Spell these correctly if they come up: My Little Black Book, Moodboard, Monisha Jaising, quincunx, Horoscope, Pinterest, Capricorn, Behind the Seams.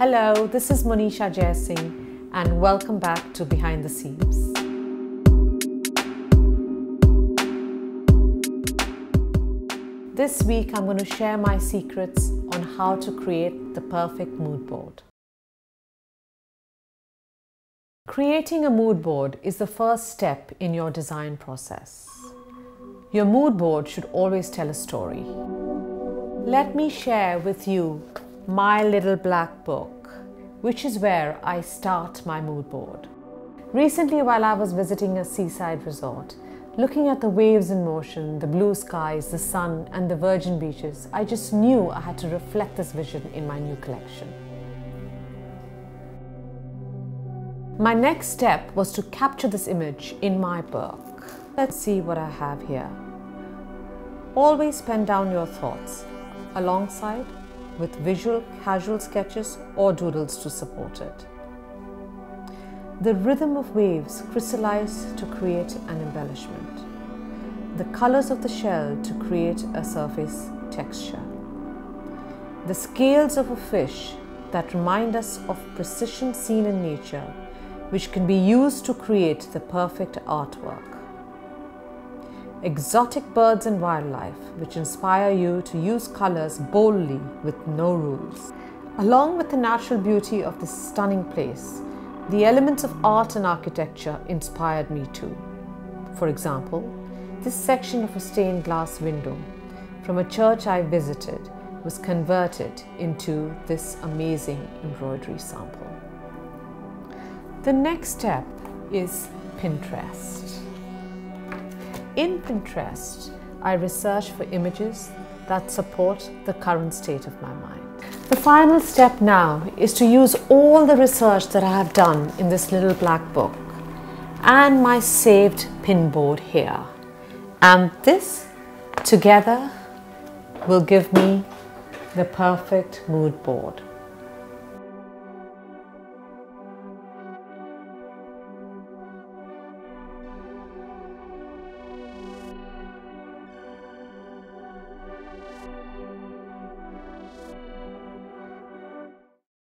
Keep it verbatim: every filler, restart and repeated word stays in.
Hello, this is Monisha Jaising and welcome back to Behind the Seams. This week I'm going to share my secrets on how to create the perfect mood board. Creating a mood board is the first step in your design process. Your mood board should always tell a story. Let me share with you My Little Black Book, which is where I start my mood board. Recently, while I was visiting a seaside resort, looking at the waves in motion, the blue skies, the sun, and the virgin beaches, I just knew I had to reflect this vision in my new collection. My next step was to capture this image in my book. Let's see what I have here. Always pen down your thoughts alongside with visual casual sketches or doodles to support it. The rhythm of waves crystallize to create an embellishment. The colors of the shell to create a surface texture. The scales of a fish that remind us of precision seen in nature, which can be used to create the perfect artwork. Exotic birds and wildlife, which inspire you to use colors boldly with no rules. Along with the natural beauty of this stunning place, the elements of art and architecture inspired me too. For example, this section of a stained glass window from a church I visited was converted into this amazing embroidery sample. The next step is Pinterest. In Pinterest, I research for images that support the current state of my mind. The final step now is to use all the research that I have done in this little black book and my saved pin board here. And this together will give me the perfect mood board.